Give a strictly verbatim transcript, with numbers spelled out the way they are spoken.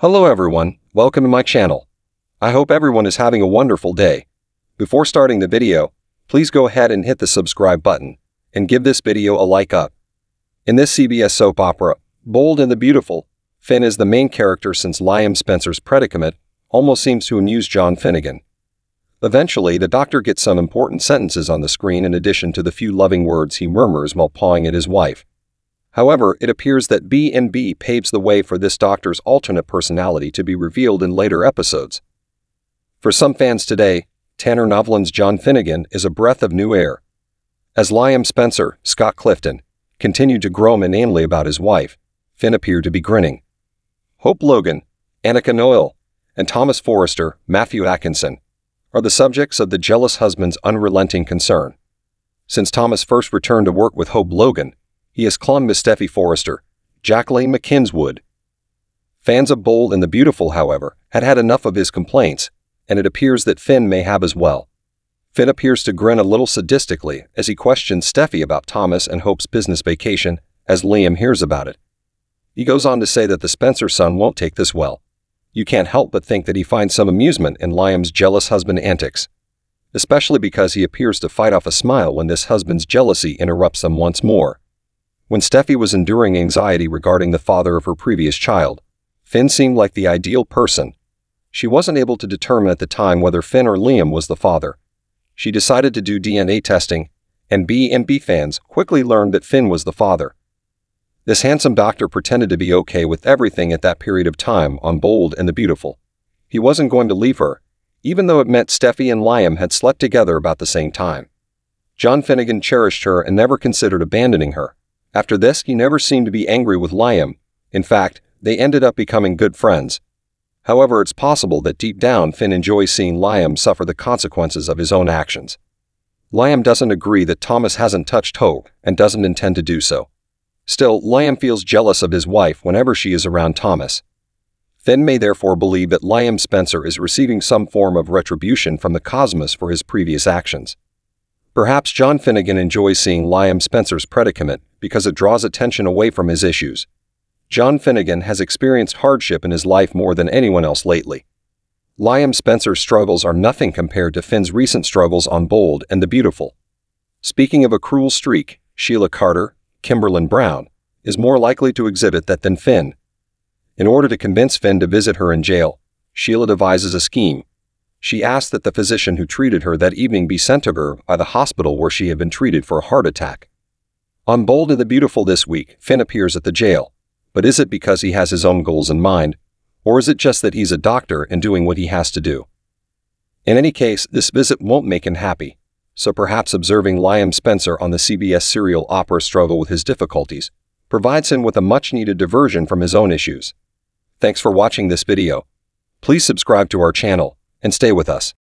Hello everyone, welcome to my channel. I hope everyone is having a wonderful day. Before starting the video, please go ahead and hit the subscribe button and give this video a like up. In this C B S soap opera, Bold and the Beautiful, Finn is the main character since Liam Spencer's predicament almost seems to amuse John Finnegan. Eventually, the doctor gets some important sentences on the screen in addition to the few loving words he murmurs while pawing at his wife. However, it appears that B and B paves the way for this doctor's alternate personality to be revealed in later episodes. For some fans today, Tanner Novlan's John Finnegan is a breath of new air. As Liam Spencer, Scott Clifton, continued to groan inanely about his wife, Finn appeared to be grinning. Hope Logan, Annika Noel, and Thomas Forrester, Matthew Atkinson, are the subjects of the jealous husband's unrelenting concern. Since Thomas first returned to work with Hope Logan, he has clung to Steffi Forrester, Jacqueline McKinswood. Fans of Bold and the Beautiful, however, had had enough of his complaints, and it appears that Finn may have as well. Finn appears to grin a little sadistically as he questions Steffi about Thomas and Hope's business vacation as Liam hears about it. He goes on to say that the Spencer son won't take this well. You can't help but think that he finds some amusement in Liam's jealous husband antics, especially because he appears to fight off a smile when this husband's jealousy interrupts them once more. When Steffi was enduring anxiety regarding the father of her previous child, Finn seemed like the ideal person. She wasn't able to determine at the time whether Finn or Liam was the father. She decided to do D N A testing, and B and B fans quickly learned that Finn was the father. This handsome doctor pretended to be okay with everything at that period of time on Bold and the Beautiful. He wasn't going to leave her, even though it meant Steffi and Liam had slept together about the same time. John Finnegan cherished her and never considered abandoning her. After this, he never seemed to be angry with Liam. In fact, they ended up becoming good friends. However, it's possible that deep down Finn enjoys seeing Liam suffer the consequences of his own actions. Liam doesn't agree that Thomas hasn't touched Hope and doesn't intend to do so. Still, Liam feels jealous of his wife whenever she is around Thomas. Finn may therefore believe that Liam Spencer is receiving some form of retribution from the cosmos for his previous actions. Perhaps John Finnegan enjoys seeing Liam Spencer's predicament because it draws attention away from his issues. John Finnegan has experienced hardship in his life more than anyone else lately. Liam Spencer's struggles are nothing compared to Finn's recent struggles on Bold and the Beautiful. Speaking of a cruel streak, Sheila Carter, Kimberly Brown, is more likely to exhibit that than Finn. In order to convince Finn to visit her in jail, Sheila devises a scheme. She asked that the physician who treated her that evening be sent to her by the hospital where she had been treated for a heart attack. On Bold and the Beautiful this week, Finn appears at the jail, but is it because he has his own goals in mind, or is it just that he's a doctor and doing what he has to do? In any case, this visit won't make him happy, so perhaps observing Liam Spencer on the C B S serial opera struggle with his difficulties provides him with a much-needed diversion from his own issues. Thanks for watching this video. Please subscribe to our channel and stay with us.